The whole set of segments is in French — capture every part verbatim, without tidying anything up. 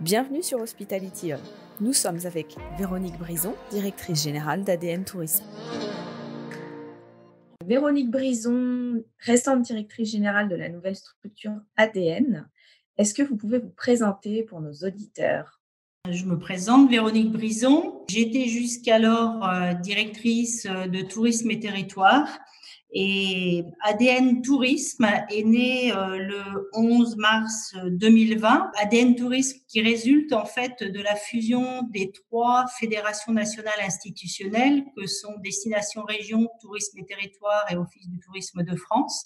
Bienvenue sur HospitalityON. Nous sommes avec Véronique Brizon, directrice générale d'A D N Tourisme. Véronique Brizon, récente directrice générale de la nouvelle structure A D N. Est-ce que vous pouvez vous présenter pour nos auditeurs? Je me présente, Véronique Brizon. J'étais jusqu'alors directrice de Tourisme et Territoire. Et A D N Tourisme est né le onze mars deux mille vingt. A D N Tourisme qui résulte en fait de la fusion des trois fédérations nationales institutionnelles que sont Destination Région, Tourisme et Territoire et Office du Tourisme de France.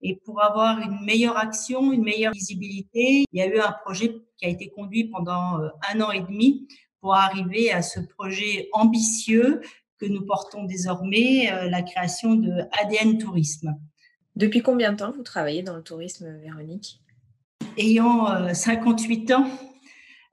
Et pour avoir une meilleure action, une meilleure visibilité, il y a eu un projet qui a été conduit pendant un an et demi pour arriver à ce projet ambitieux que nous portons désormais, euh, la création de A D N Tourisme. Depuis combien de temps vous travaillez dans le tourisme, Véronique? Ayant euh, cinquante-huit ans,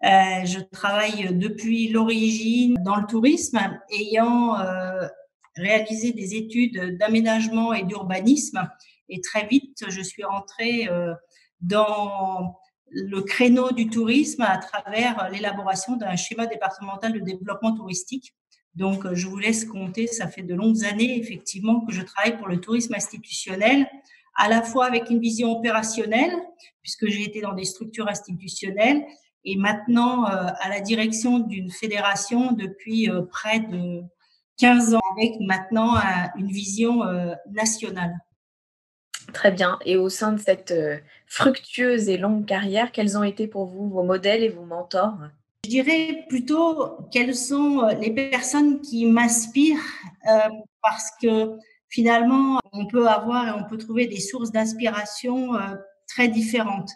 euh, je travaille depuis l'origine dans le tourisme, ayant euh, réalisé des études d'aménagement et d'urbanisme. Et très vite, je suis rentrée euh, dans le créneau du tourisme à travers l'élaboration d'un schéma départemental de développement touristique. Donc, je vous laisse compter, ça fait de longues années, effectivement, que je travaille pour le tourisme institutionnel, à la fois avec une vision opérationnelle, puisque j'ai été dans des structures institutionnelles, et maintenant euh, à la direction d'une fédération depuis euh, près de quinze ans, avec maintenant un, une vision euh, nationale. Très bien. Et au sein de cette euh, fructueuse et longue carrière, quels ont été pour vous vos modèles et vos mentors ? Je dirais plutôt quelles sont les personnes qui m'inspirent euh, parce que finalement, on peut avoir et on peut trouver des sources d'inspiration euh, très différentes.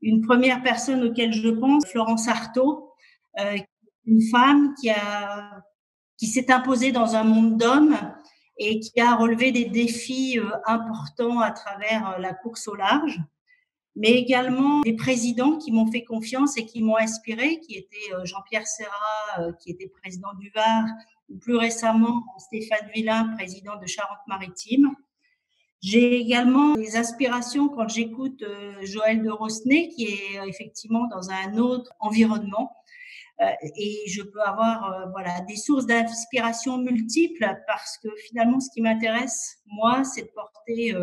Une première personne auquel je pense, Florence Artaud, euh, une femme qui, a, qui s'est imposée dans un monde d'hommes et qui a relevé des défis euh, importants à travers euh, la course au large. Mais également des présidents qui m'ont fait confiance et qui m'ont inspiré, qui étaient Jean-Pierre Serra, qui était président du Var, ou plus récemment Stéphane Villain, président de Charente-Maritime. J'ai également des inspirations quand j'écoute Joël de Rosnay, qui est effectivement dans un autre environnement. Et je peux avoir voilà, des sources d'inspiration multiples parce que finalement, ce qui m'intéresse, moi, c'est de porter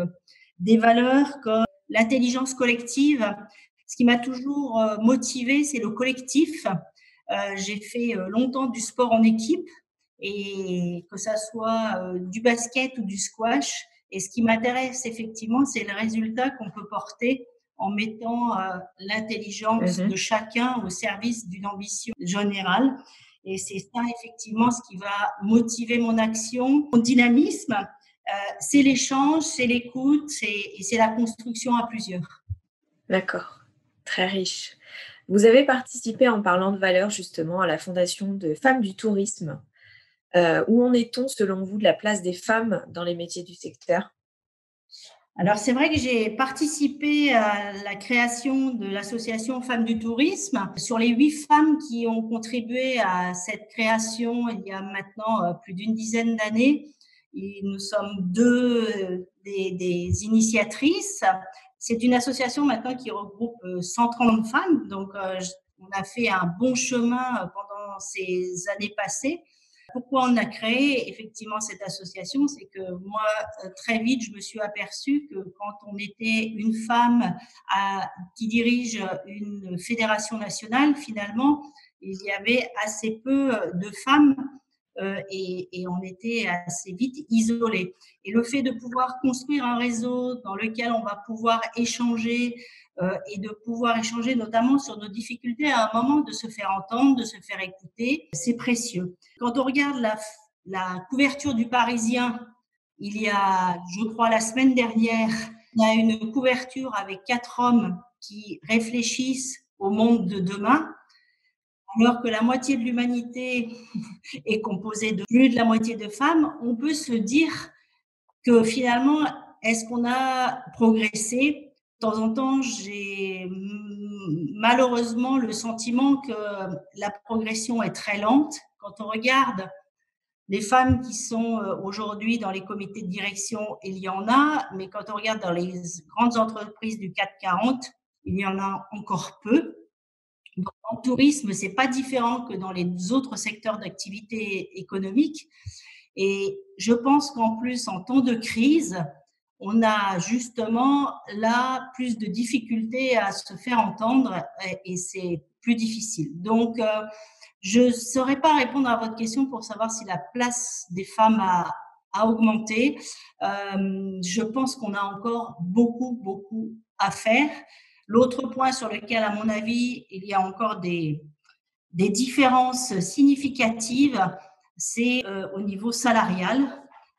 des valeurs comme l'intelligence collective. Ce qui m'a toujours motivée, c'est le collectif. Euh, j'ai fait longtemps du sport en équipe, et que ça soit euh, du basket ou du squash. Et ce qui m'intéresse effectivement, c'est le résultat qu'on peut porter en mettant euh, l'intelligence mmh. de chacun au service d'une ambition générale. Et c'est ça effectivement ce qui va motiver mon action, mon dynamisme. Euh, c'est l'échange, c'est l'écoute c'est, et c'est la construction à plusieurs. D'accord, très riche. Vous avez participé en parlant de valeurs justement à la fondation de Femmes du Tourisme. Euh, où en est-on selon vous de la place des femmes dans les métiers du secteur? Alors c'est vrai que j'ai participé à la création de l'association Femmes du Tourisme. Sur les huit femmes qui ont contribué à cette création il y a maintenant plus d'une dizaine d'années, et nous sommes deux des, des initiatrices. C'est une association maintenant qui regroupe cent trente femmes. Donc, on a fait un bon chemin pendant ces années passées. Pourquoi on a créé effectivement cette association? C'est que moi, très vite, je me suis aperçue que quand on était une femme à, qui dirige une fédération nationale, finalement, il y avait assez peu de femmes. Euh, et, et on était assez vite isolés. Et le fait de pouvoir construire un réseau dans lequel on va pouvoir échanger euh, et de pouvoir échanger notamment sur nos difficultés à un moment, de se faire entendre, de se faire écouter, c'est précieux. Quand on regarde la, la couverture du Parisien, il y a, je crois, la semaine dernière, il y a une couverture avec quatre hommes qui réfléchissent au monde de demain. Alors que la moitié de l'humanité est composée de plus de la moitié de femmes, on peut se dire que finalement, est-ce qu'on a progressé? De temps en temps, j'ai malheureusement le sentiment que la progression est très lente. Quand on regarde les femmes qui sont aujourd'hui dans les comités de direction, il y en a, mais quand on regarde dans les grandes entreprises du C A C quarante, il y en a encore peu. Donc, en tourisme, c'est pas différent que dans les autres secteurs d'activité économique. Et je pense qu'en plus, en temps de crise, on a justement là plus de difficultés à se faire entendre et c'est plus difficile. Donc, euh, je ne saurais pas répondre à votre question pour savoir si la place des femmes a, a augmenté. Euh, je pense qu'on a encore beaucoup, beaucoup à faire. L'autre point sur lequel, à mon avis, il y a encore des, des différences significatives, c'est euh, au niveau salarial.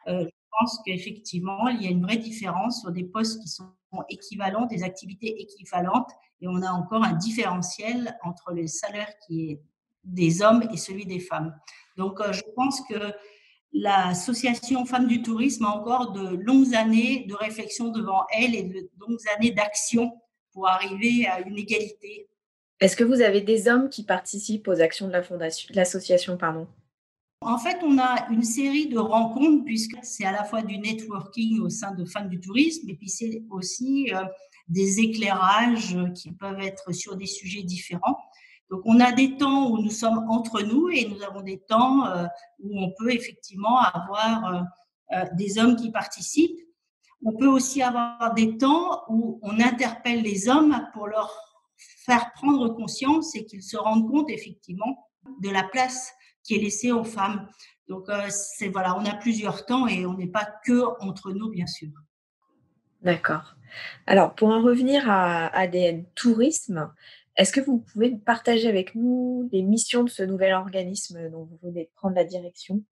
Euh, je pense qu'effectivement, il y a une vraie différence sur des postes qui sont équivalents, des activités équivalentes, et on a encore un différentiel entre les salaires qui est des hommes et celui des femmes. Donc, euh, je pense que l'association Femmes du Tourisme a encore de longues années de réflexion devant elle et de longues années d'action pour arriver à une égalité. Est-ce que vous avez des hommes qui participent aux actions de la fondation, de l'association, pardon ? En fait, on a une série de rencontres puisque c'est à la fois du networking au sein de Femmes du Tourisme et puis c'est aussi euh, des éclairages qui peuvent être sur des sujets différents. Donc, on a des temps où nous sommes entre nous et nous avons des temps euh, où on peut effectivement avoir euh, euh, des hommes qui participent. On peut aussi avoir des temps où on interpelle les hommes pour leur faire prendre conscience et qu'ils se rendent compte effectivement de la place qui est laissée aux femmes. Donc, euh, c'est, voilà, on a plusieurs temps et on n'est pas que entre nous, bien sûr. D'accord. Alors, pour en revenir à A D N Tourisme, est-ce que vous pouvez partager avec nous les missions de ce nouvel organisme dont vous venez de prendre la direction ?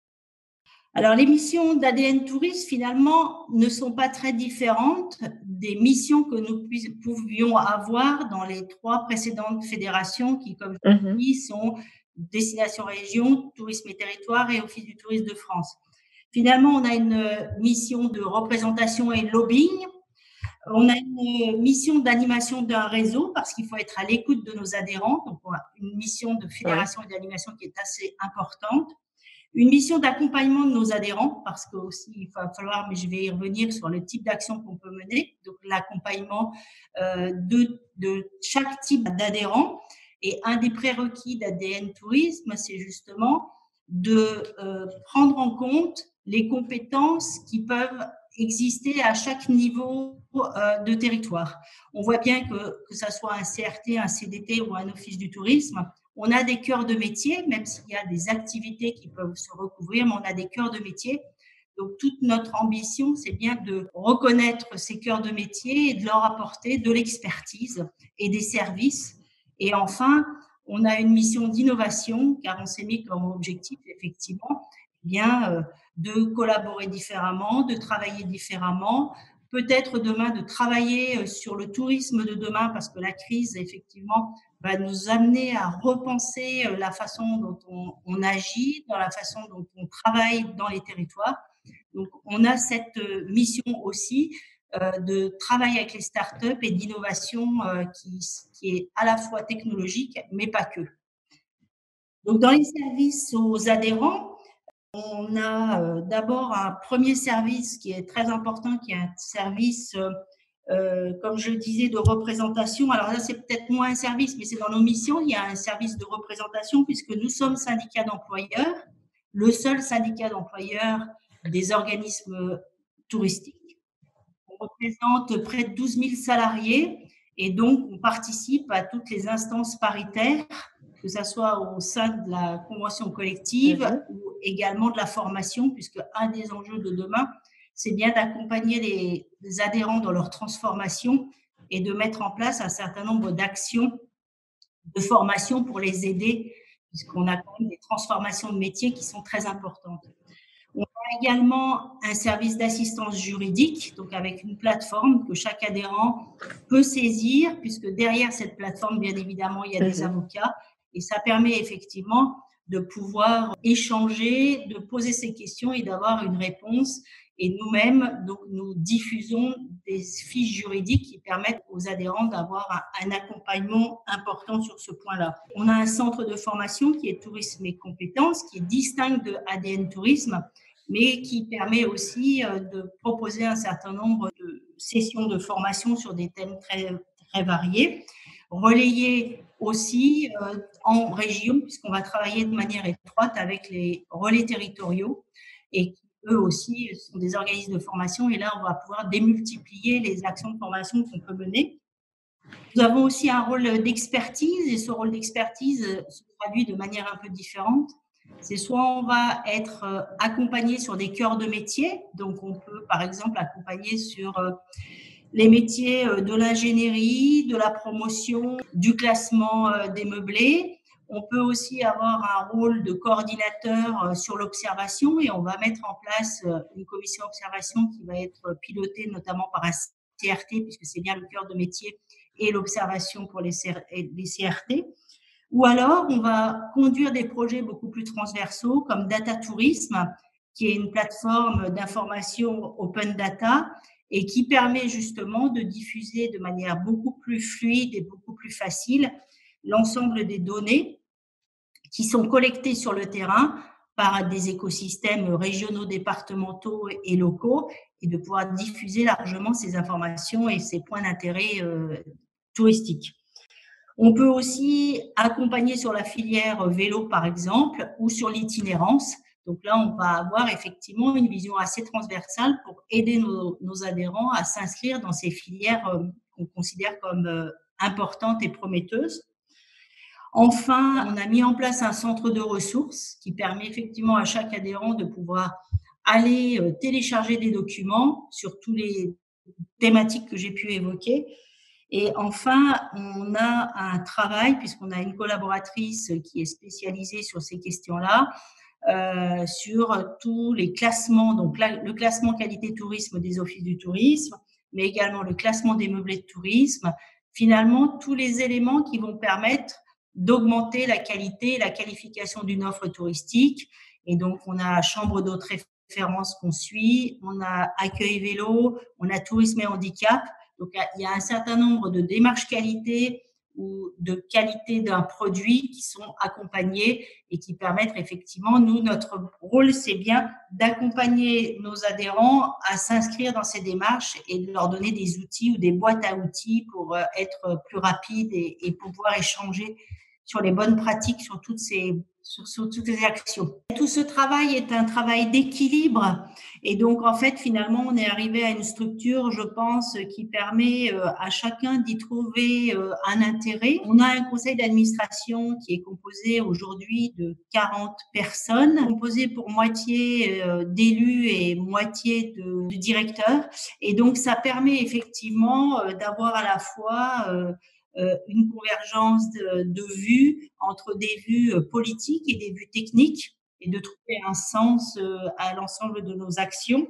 Alors, les missions d'A D N Tourisme, finalement, ne sont pas très différentes des missions que nous pouvions avoir dans les trois précédentes fédérations qui, comme je l'ai dit, sont Destination Région, Tourisme et Territoire et Office du Tourisme de France. Finalement, on a une mission de représentation et lobbying. On a une mission d'animation d'un réseau parce qu'il faut être à l'écoute de nos adhérents. Donc, on a une mission de fédération et d'animation qui est assez importante. Une mission d'accompagnement de nos adhérents, parce que aussi il va falloir, mais je vais y revenir sur le type d'action qu'on peut mener, donc l'accompagnement euh, de, de chaque type d'adhérent. Et un des prérequis d'A D N Tourisme, c'est justement de euh, prendre en compte les compétences qui peuvent exister à chaque niveau euh, de territoire. On voit bien que que ça soit un C R T, un C D T ou un office du tourisme, on a des cœurs de métier, même s'il y a des activités qui peuvent se recouvrir, mais on a des cœurs de métier. Donc, toute notre ambition, c'est bien de reconnaître ces cœurs de métier et de leur apporter de l'expertise et des services. Et enfin, on a une mission d'innovation, car on s'est mis comme objectif, effectivement, bien, de collaborer différemment, de travailler différemment, peut-être demain de travailler sur le tourisme de demain, parce que la crise, effectivement, va nous amener à repenser la façon dont on, on agit, dans la façon dont on travaille dans les territoires. Donc, on a cette mission aussi euh, de travail avec les startups et d'innovation euh, qui, qui est à la fois technologique, mais pas que. Donc, dans les services aux adhérents, on a euh, d'abord un premier service qui est très important, qui est un service euh, Euh, comme je le disais, de représentation. Alors là, c'est peut-être moins un service, mais c'est dans nos missions, il y a un service de représentation puisque nous sommes syndicat d'employeurs, le seul syndicat d'employeurs des organismes touristiques. On représente près de douze mille salariés et donc on participe à toutes les instances paritaires, que ce soit au sein de la convention collective mmh. ou également de la formation, puisque un des enjeux de demain, c'est bien d'accompagner les, les adhérents dans leur transformation et de mettre en place un certain nombre d'actions de formation pour les aider, puisqu'on a quand même des transformations de métiers qui sont très importantes. On a également un service d'assistance juridique, donc avec une plateforme que chaque adhérent peut saisir, puisque derrière cette plateforme, bien évidemment, il y a des avocats, et ça permet effectivement de pouvoir échanger, de poser ses questions et d'avoir une réponse. Et nous-mêmes, donc, nous diffusons des fiches juridiques qui permettent aux adhérents d'avoir un accompagnement important sur ce point-là. On a un centre de formation qui est Tourisme et Compétences, qui est distinct de A D N Tourisme, mais qui permet aussi de proposer un certain nombre de sessions de formation sur des thèmes très, très variés, relayés aussi euh, en région, puisqu'on va travailler de manière étroite avec les relais territoriaux et qui, eux aussi, sont des organismes de formation. Et là, on va pouvoir démultiplier les actions de formation qu'on peut mener. Nous avons aussi un rôle d'expertise et ce rôle d'expertise se traduit de manière un peu différente. C'est soit on va être accompagné sur des cœurs de métier, donc on peut par exemple accompagner sur les métiers de l'ingénierie, de la promotion, du classement des meublés. On peut aussi avoir un rôle de coordinateur sur l'observation et on va mettre en place une commission observation qui va être pilotée notamment par un C R T, puisque c'est bien le cœur de métier et l'observation pour les C R T. Ou alors, on va conduire des projets beaucoup plus transversaux comme Data Tourisme, qui est une plateforme d'information open data et qui permet justement de diffuser de manière beaucoup plus fluide et beaucoup plus facile l'ensemble des données qui sont collectées sur le terrain par des écosystèmes régionaux, départementaux et locaux et de pouvoir diffuser largement ces informations et ces points d'intérêt euh, touristiques. On peut aussi accompagner sur la filière vélo, par exemple, ou sur l'itinérance. Donc là, on va avoir effectivement une vision assez transversale pour aider nos, nos adhérents à s'inscrire dans ces filières qu'on considère comme importantes et prometteuses. Enfin, on a mis en place un centre de ressources qui permet effectivement à chaque adhérent de pouvoir aller télécharger des documents sur toutes les thématiques que j'ai pu évoquer. Et enfin, on a un travail, puisqu'on a une collaboratrice qui est spécialisée sur ces questions-là, euh, sur tous les classements, donc la, le classement qualité tourisme des offices du tourisme, mais également le classement des meublés de tourisme. Finalement, tous les éléments qui vont permettre d'augmenter la qualité et la qualification d'une offre touristique. Et donc, on a Chambre d'Autres Références qu'on suit, on a Accueil Vélo, on a Tourisme et Handicap. Donc, il y a un certain nombre de démarches qualité ou de qualité d'un produit qui sont accompagnées et qui permettent effectivement, nous, notre rôle, c'est bien d'accompagner nos adhérents à s'inscrire dans ces démarches et de leur donner des outils ou des boîtes à outils pour être plus rapides et, et pouvoir échanger sur les bonnes pratiques, sur toutes ces, sur, sur toutes ces actions. Tout ce travail est un travail d'équilibre. Et donc, en fait, finalement, on est arrivé à une structure, je pense, qui permet à chacun d'y trouver un intérêt. On a un conseil d'administration qui est composé aujourd'hui de quarante personnes, composé pour moitié d'élus et moitié de, de directeurs. Et donc, ça permet effectivement d'avoir à la fois une convergence de, de vues entre des vues politiques et des vues techniques et de trouver un sens à l'ensemble de nos actions.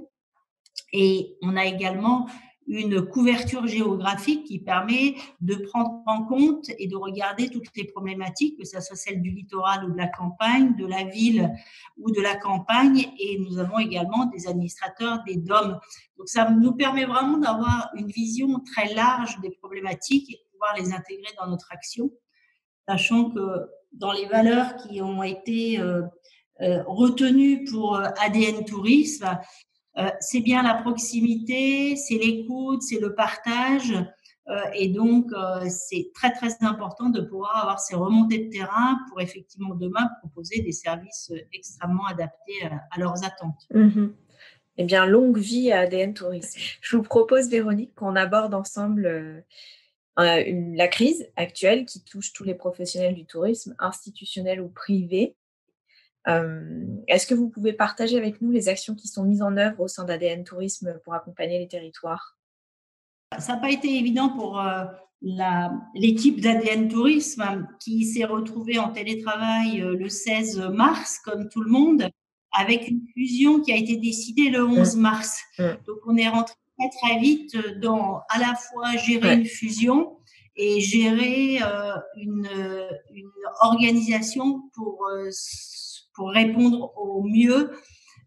Et on a également une couverture géographique qui permet de prendre en compte et de regarder toutes les problématiques, que ce soit celle du littoral ou de la campagne, de la ville ou de la campagne. Et nous avons également des administrateurs, des D O M. Donc, ça nous permet vraiment d'avoir une vision très large des problématiques les intégrer dans notre action, sachant que dans les valeurs qui ont été euh, euh, retenues pour euh, A D N Tourisme, euh, c'est bien la proximité, c'est l'écoute, c'est le partage euh, et donc euh, c'est très très important de pouvoir avoir ces remontées de terrain pour effectivement demain proposer des services extrêmement adaptés à, à leurs attentes. Mmh. Eh bien, longue vie à A D N Tourisme. Je vous propose, Véronique, qu'on aborde ensemble euh... la crise actuelle qui touche tous les professionnels du tourisme, institutionnels ou privés. Euh, est-ce que vous pouvez partager avec nous les actions qui sont mises en œuvre au sein d'A D N Tourisme pour accompagner les territoires? Ça n'a pas été évident pour euh, la, l'équipe d'A D N Tourisme hein, qui s'est retrouvée en télétravail euh, le seize mars, comme tout le monde, avec une fusion qui a été décidée le onze mars. Mmh. Donc, on est rentré très vite dans à la fois gérer ouais. une fusion et gérer euh, une, une organisation pour, euh, pour répondre au mieux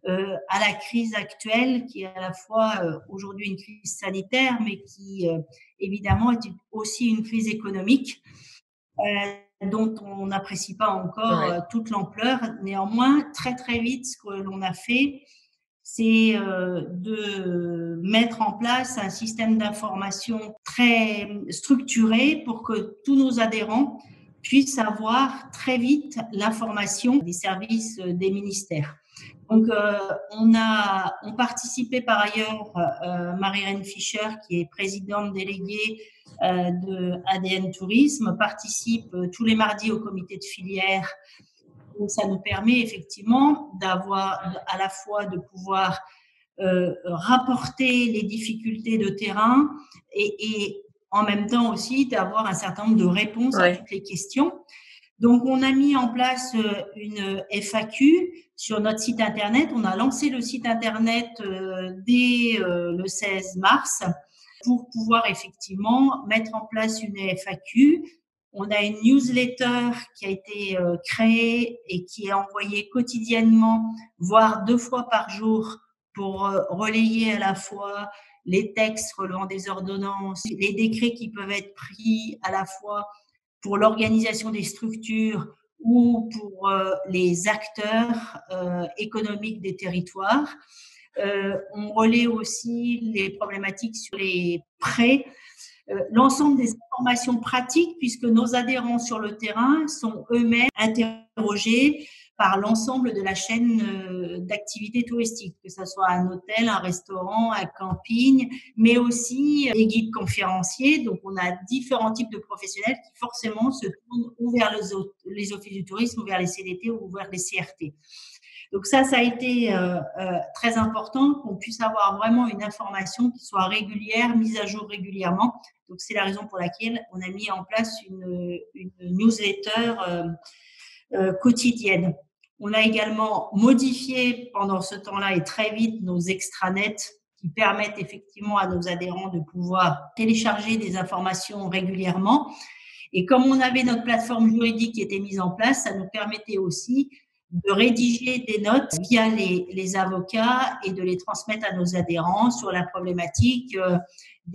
euh, à la crise actuelle qui est à la fois euh, aujourd'hui une crise sanitaire mais qui euh, évidemment est aussi une crise économique euh, dont on n'apprécie pas encore ouais. euh, toute l'ampleur. Néanmoins, très très vite, ce que l'on a fait, c'est de mettre en place un système d'information très structuré pour que tous nos adhérents puissent avoir très vite l'information des services des ministères. Donc, euh, on a on participait par ailleurs, euh, Marie-Renée Fischer, qui est présidente déléguée euh, de A D N Tourisme, participe euh, tous les mardis au comité de filière. Donc, ça nous permet effectivement d'avoir à la fois de pouvoir euh, rapporter les difficultés de terrain et, et en même temps aussi d'avoir un certain nombre de réponses ouais. à toutes les questions. Donc, on a mis en place une F A Q sur notre site Internet. On a lancé le site Internet dès le seize mars pour pouvoir effectivement mettre en place une F A Q. On a une newsletter qui a été créée et qui est envoyée quotidiennement, voire deux fois par jour, pour relayer à la fois les textes relevant des ordonnances, les décrets qui peuvent être pris à la fois pour l'organisation des structures ou pour euh, les acteurs euh, économiques des territoires. Euh, on relaie aussi les problématiques sur les prêts, euh, l'ensemble des informations pratiques, puisque nos adhérents sur le terrain sont eux-mêmes interrogés par l'ensemble de la chaîne euh, d'activités touristiques, que ce soit un hôtel, un restaurant, un camping, mais aussi euh, les guides conférenciers. Donc, on a différents types de professionnels qui forcément se tournent ou vers les, les offices du tourisme, ou vers les C D T, ou vers les C R T. Donc, ça, ça a été euh, euh, très important qu'on puisse avoir vraiment une information qui soit régulière, mise à jour régulièrement. Donc, c'est la raison pour laquelle on a mis en place une, une newsletter euh, Euh, quotidienne. On a également modifié pendant ce temps-là et très vite nos extranets qui permettent effectivement à nos adhérents de pouvoir télécharger des informations régulièrement. Et comme on avait notre plateforme juridique qui était mise en place, ça nous permettait aussi de rédiger des notes via les, les avocats et de les transmettre à nos adhérents sur la problématique euh,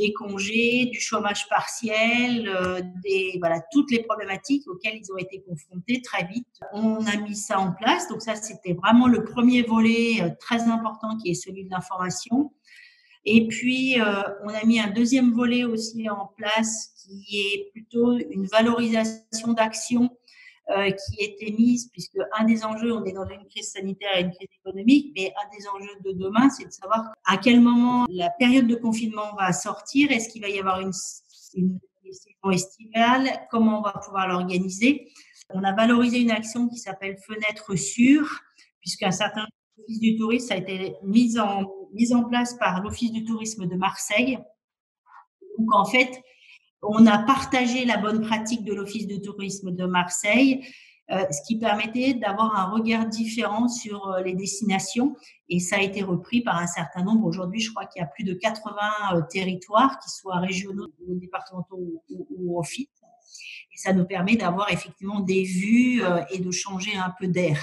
des congés, du chômage partiel, euh, des, voilà, toutes les problématiques auxquelles ils ont été confrontés très vite. On a mis ça en place. Donc ça, c'était vraiment le premier volet euh, très important qui est celui de l'information. Et puis, euh, on a mis un deuxième volet aussi en place qui est plutôt une valorisation d'actions Euh, qui était mise, puisque un des enjeux, on est dans une crise sanitaire et une crise économique, mais un des enjeux de demain, c'est de savoir à quel moment la période de confinement va sortir, est-ce qu'il va y avoir une, une, une saison estivale, comment on va pouvoir l'organiser. On a valorisé une action qui s'appelle Fenêtre Sûre, puisqu'un certain office du tourisme a été mis en, mis en place par l'Office du Tourisme de Marseille. Donc, en fait, on a partagé la bonne pratique de l'Office du Tourisme de Marseille, euh, ce qui permettait d'avoir un regard différent sur euh, les destinations. Et ça a été repris par un certain nombre. Aujourd'hui, je crois qu'il y a plus de quatre-vingts euh, territoires, qu'ils soient régionaux, départementaux ou, ou, ou office. Et ça nous permet d'avoir effectivement des vues euh, et de changer un peu d'air.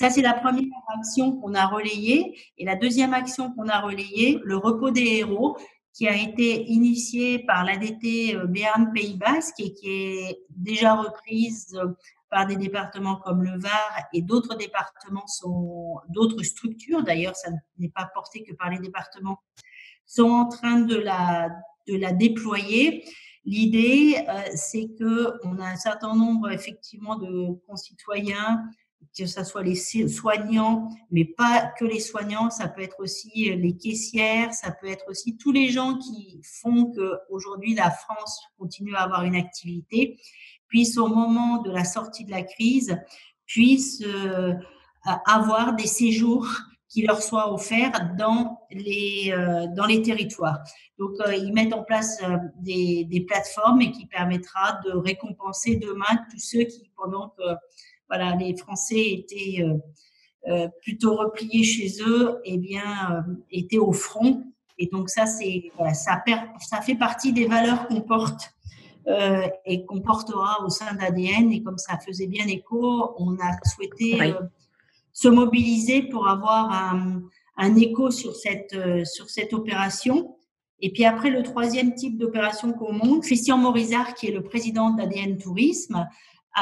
Ça, c'est la première action qu'on a relayée. Et la deuxième action qu'on a relayée, le repos des héros, qui a été initiée par l'A D T Béarn Pays Basque et qui est déjà reprise par des départements comme le Var et d'autres départements sont, d'autres structures, d'ailleurs ça n'est pas porté que par les départements, sont en train de la, de la déployer. L'idée, euh, c'est que on a un certain nombre effectivement de concitoyens, que ce soit les soignants, mais pas que les soignants, ça peut être aussi les caissières, ça peut être aussi tous les gens qui font qu'aujourd'hui la France continue à avoir une activité, puissent au moment de la sortie de la crise, puissent euh, avoir des séjours qui leur soient offerts dans les, euh, dans les territoires. Donc, euh, ils mettent en place euh, des, des plateformes et qui permettra de récompenser demain tous ceux qui, pendant que euh, Voilà, les Français étaient euh, euh, plutôt repliés chez eux, et eh bien euh, étaient au front. Et donc ça, c'est voilà, ça, per- ça fait partie des valeurs qu'on porte euh, et qu'on portera au sein d'A D N. Et comme ça faisait bien écho, on a souhaité oui. euh, se mobiliser pour avoir un, un écho sur cette euh, sur cette opération. Et puis après, le troisième type d'opération qu'on monte, Christian Morizard, qui est le président d'A D N Tourisme,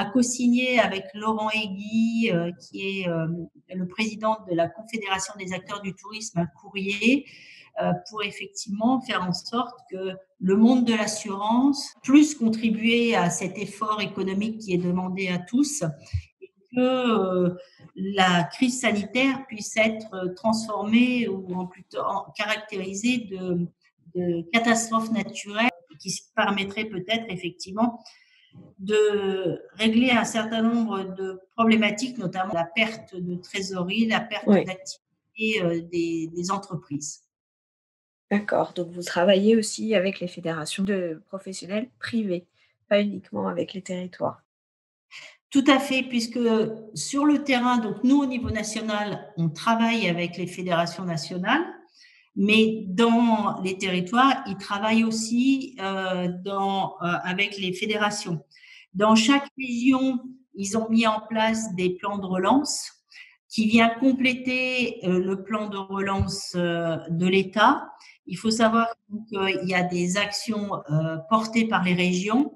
a co-signé avec Laurent Aiguille, euh, qui est euh, le président de la Confédération des acteurs du tourisme à Courrier, euh, pour effectivement faire en sorte que le monde de l'assurance plus contribuer à cet effort économique qui est demandé à tous et que euh, la crise sanitaire puisse être transformée ou en plutôt en, caractérisée de, de catastrophe naturelle qui permettrait peut-être effectivement de régler un certain nombre de problématiques, notamment la perte de trésorerie, la perte oui. d'activité euh, des, des entreprises. D'accord, donc vous travaillez aussi avec les fédérations de professionnels privés, pas uniquement avec les territoires. Tout à fait, puisque sur le terrain, donc nous au niveau national, on travaille avec les fédérations nationales, mais dans les territoires, ils travaillent aussi euh, dans, euh, avec les fédérations. Dans chaque région, ils ont mis en place des plans de relance qui viennent compléter euh, le plan de relance euh, de l'État. Il faut savoir qu'il y a des actions euh, portées par les régions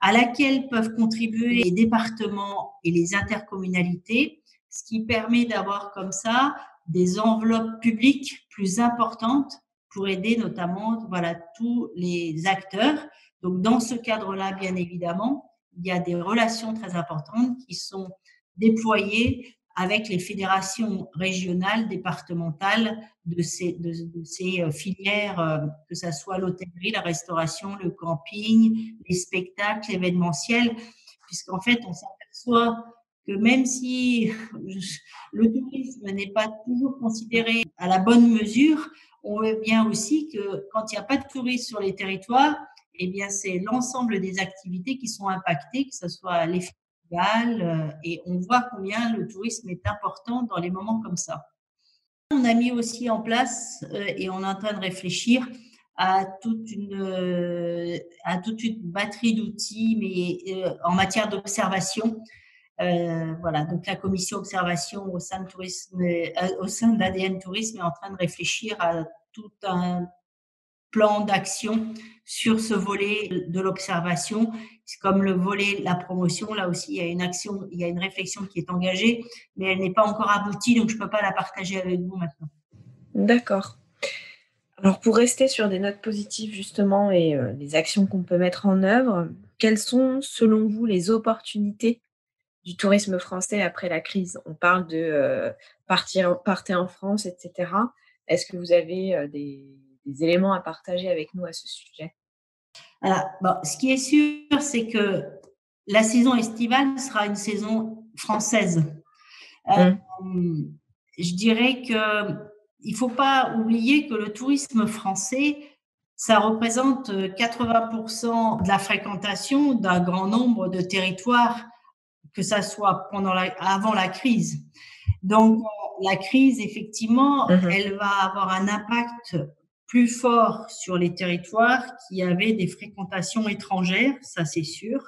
à laquelle peuvent contribuer les départements et les intercommunalités, ce qui permet d'avoir comme ça des enveloppes publiques plus importantes pour aider notamment voilà, tous les acteurs. Donc, dans ce cadre-là, bien évidemment, il y a des relations très importantes qui sont déployées avec les fédérations régionales, départementales de ces, de, de ces filières, que ce soit l'hôtellerie, la restauration, le camping, les spectacles, l'événementiel, puisqu'en fait, on s'aperçoit que même si le tourisme n'est pas toujours considéré à la bonne mesure, on voit bien aussi que quand il n'y a pas de tourisme sur les territoires, eh bien c'est l'ensemble des activités qui sont impactées, que ce soit les festivals, et on voit combien le tourisme est important dans les moments comme ça. On a mis aussi en place, et on est en train de réfléchir, à toute une, à toute une batterie d'outils mais en matière d'observation. Euh, voilà, donc la commission observation au sein de tourisme, euh, au sein d'A D N Tourisme est en train de réfléchir à tout un plan d'action sur ce volet de l'observation. C'est comme le volet la promotion, là aussi il y a une action, il y a une réflexion qui est engagée, mais elle n'est pas encore aboutie, donc je ne peux pas la partager avec vous maintenant. D'accord. Alors pour rester sur des notes positives justement et euh, les actions qu'on peut mettre en œuvre, quelles sont selon vous les opportunités du tourisme français après la crise? On parle de euh, partir, partir en France, et cetera. Est-ce que vous avez euh, des, des éléments à partager avec nous à ce sujet? Alors, bon, ce qui est sûr, c'est que la saison estivale sera une saison française. Euh, mmh. Je dirais qu'il ne faut pas oublier que le tourisme français, ça représente quatre-vingts pour cent de la fréquentation d'un grand nombre de territoires, que ça soit pendant la, avant la crise. Donc, la crise, effectivement, mmh. elle va avoir un impact plus fort sur les territoires qui avaient des fréquentations étrangères, ça c'est sûr.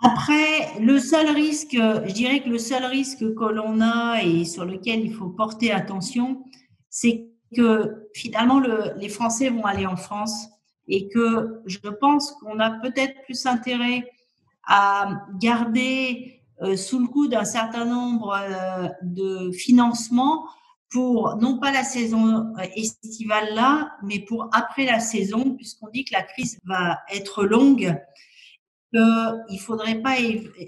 Après, le seul risque, je dirais que le seul risque que l'on a et sur lequel il faut porter attention, c'est que finalement, le, les Français vont aller en France et que je pense qu'on a peut-être plus intérêt à garder Euh, sous le coup d'un certain nombre euh, de financements pour, non pas la saison estivale là, mais pour après la saison, puisqu'on dit que la crise va être longue, qu'il ne faudrait pas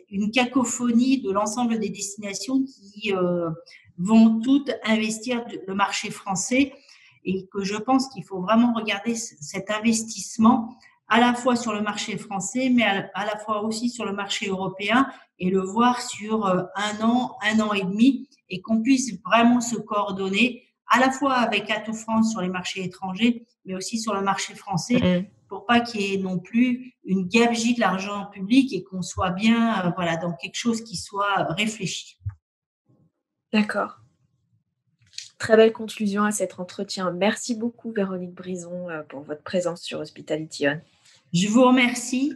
une cacophonie de l'ensemble des destinations qui euh, vont toutes investir le marché français et que je pense qu'il faut vraiment regarder cet investissement à la fois sur le marché français, mais à la fois aussi sur le marché européen, et le voir sur un an, un an et demi, et qu'on puisse vraiment se coordonner à la fois avec Atout France sur les marchés étrangers, mais aussi sur le marché français, pour pas qu'il y ait non plus une gabegie de l'argent public et qu'on soit bien voilà, dans quelque chose qui soit réfléchi. D'accord. Très belle conclusion à cet entretien. Merci beaucoup Véronique Brizon pour votre présence sur HospitalityON. Je vous remercie.